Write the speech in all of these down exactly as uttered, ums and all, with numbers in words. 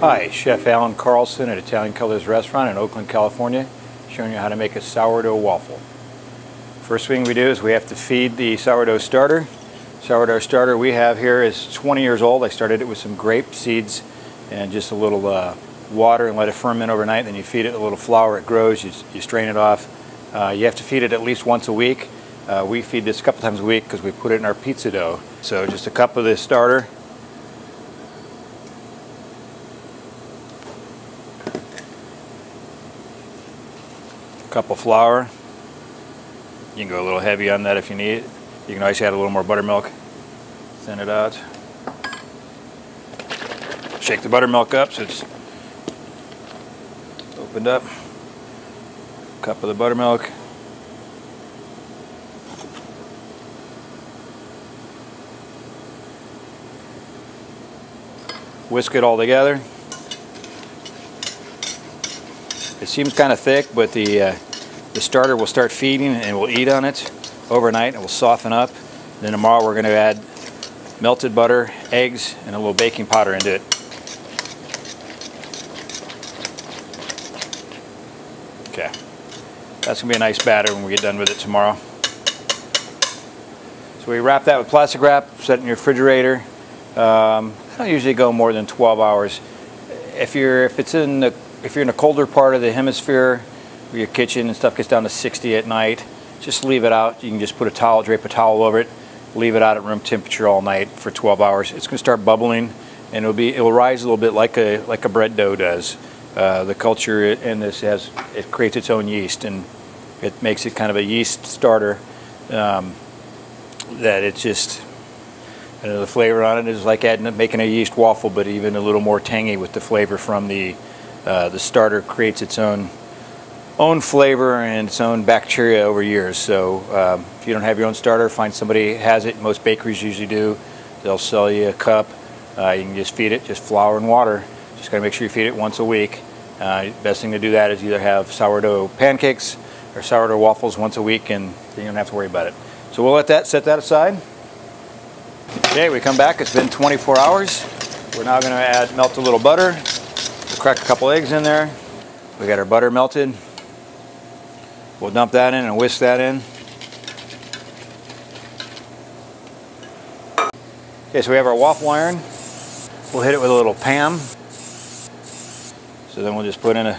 Hi, Chef Alan Carlson at Italian Colors Restaurant in Oakland, California, showing you how to make a sourdough waffle. First thing we do is we have to feed the sourdough starter. Sourdough starter we have here is twenty years old. I started it with some grape seeds and just a little uh, water and let it ferment overnight. Then you feed it a little flour, it grows, you, you strain it off. Uh, you have to feed it at least once a week. Uh, we feed this a couple times a week because we put it in our pizza dough. So just a cup of this starter. Cup of flour. You can go a little heavy on that if you need it. You can always add a little more buttermilk. Thin it out. Shake the buttermilk up so it's opened up. Cup of the buttermilk. Whisk it all together. It seems kind of thick, but the uh, the starter will start feeding and we'll eat on it overnight and it will soften up. And then tomorrow we're going to add melted butter, eggs, and a little baking powder into it. Okay, that's going to be a nice batter when we get done with it tomorrow. So we wrap that with plastic wrap, set it in your refrigerator. Um, I don't usually go more than twelve hours. If you're if it's in the If you're in a colder part of the hemisphere, where your kitchen and stuff gets down to sixty at night, just leave it out. You can just put a towel, drape a towel over it, leave it out at room temperature all night for twelve hours. It's going to start bubbling, and it'll be it'll rise a little bit like a like a bread dough does. Uh, the culture in this has it creates its own yeast, and it makes it kind of a yeast starter. Um, that it's just you know, the flavor on it is like adding making a yeast waffle, but even a little more tangy with the flavor from the Uh, the starter creates its own own flavor and its own bacteria over years. So um, if you don't have your own starter, find somebody who has it. Most bakeries usually do. They'll sell you a cup. Uh, you can just feed it just flour and water. Just got to make sure you feed it once a week. Uh, best thing to do that is either have sourdough pancakes or sourdough waffles once a week, and you don't have to worry about it. So we'll let that set that aside. Okay, we come back. It's been twenty-four hours. We're now going to add melt a little butter. Crack a couple eggs in there. We got our butter melted. We'll dump that in and whisk that in. Okay, so we have our waffle iron. We'll hit it with a little P A M. So then we'll just put in a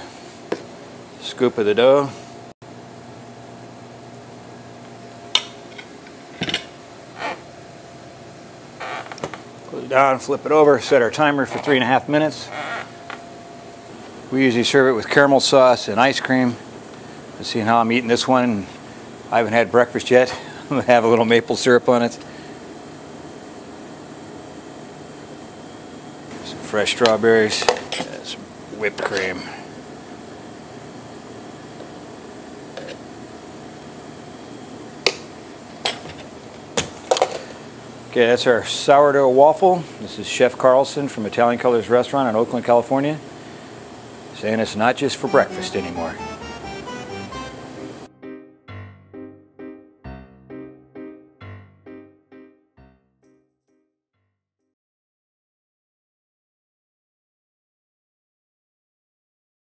scoop of the dough. Close it down, flip it over, set our timer for three and a half minutes. We usually serve it with caramel sauce and ice cream. Seeing how I'm eating this one, I haven't had breakfast yet. I'm gonna have a little maple syrup on it. Some fresh strawberries, and some whipped cream. Okay, that's our sourdough waffle. This is Chef Carlson from Italian Colors Restaurant in Oakland, California. Saying it's not just for breakfast anymore.